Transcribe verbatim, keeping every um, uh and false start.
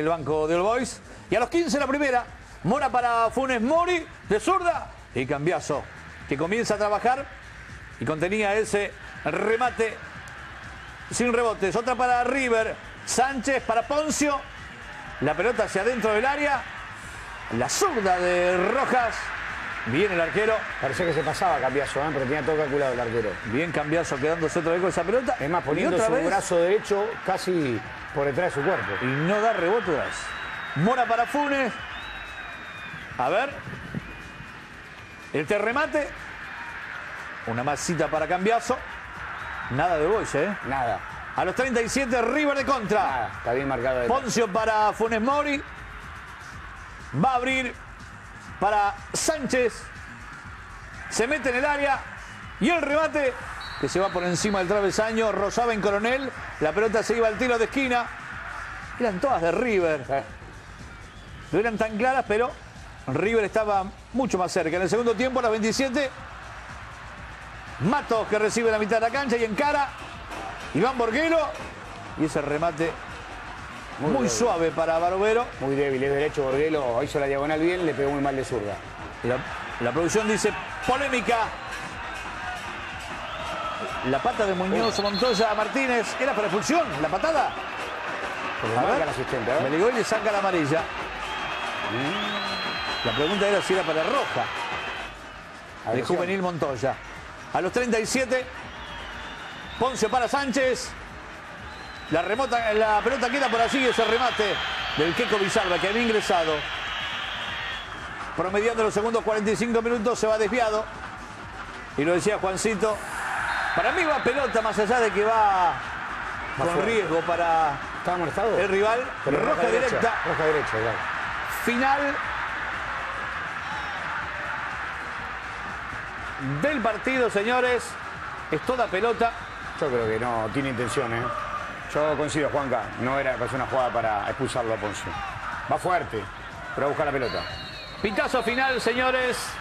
el banco de All Boys. Y a los quince la primera. Mora para Funes Mori, de zurda. Y Cambiaso, que comienza a trabajar. Y contenía ese remate sin rebotes. Otra para River. Sánchez para Ponzio. La pelota hacia adentro del área. La zurda de Rojas. Bien el arquero. Parecía que se pasaba Cambiaso, ¿eh? Pero tenía todo calculado el arquero. Bien Cambiaso quedándose otra vez con esa pelota. Es más, poniendo su vez... brazo derecho casi por detrás de su cuerpo. Y no da rebote. Mora para Funes. A ver. Este remate. Una masita para Cambiaso. Nada de Boyce, ¿eh? Nada. A los treinta y siete, River de contra. Nada, está bien marcado. Ponzio para Funes Mori. Va a abrir para Sánchez. Se mete en el área. Y el remate que se va por encima del travesaño. Rozaba en Coronel. La pelota se iba al tiro de esquina. Eran todas de River. Eh. No eran tan claras, pero River estaba mucho más cerca. En el segundo tiempo, a los veintisiete, Matos, que recibe la mitad de la cancha y encara. Iván Borghello. Y ese remate muy, muy suave para Barbero. Muy débil, es derecho Borghello. Hizo la diagonal bien, le pegó muy mal de zurda. La, la producción dice polémica. La pata de Muñoz, oh. Montoya Martínez. ¿Era para expulsión la patada? A ver, asistente, ¿eh? Meligó y le saca la amarilla. Mm. La pregunta era si era para Roja. Atención. De juvenil Montoya. A los treinta y siete... Ponzio para Sánchez. La, remota, la pelota queda por allí. Ese remate del Keiko Bizarra, que había ingresado. Promediando los segundos cuarenta y cinco minutos. Se va desviado. Y lo decía Juancito. Para mí va pelota, más allá de que va más con fuerte. Riesgo para el rival. Pero roja, roja derecha, directa. Roja derecha, claro. Final del partido, señores. Es toda pelota. Yo creo que no tiene intención, ¿eh? Yo coincido, Juanca. No era una jugada para expulsarlo a Ponce. Va fuerte, pero a buscar la pelota. Pitazo final, señores.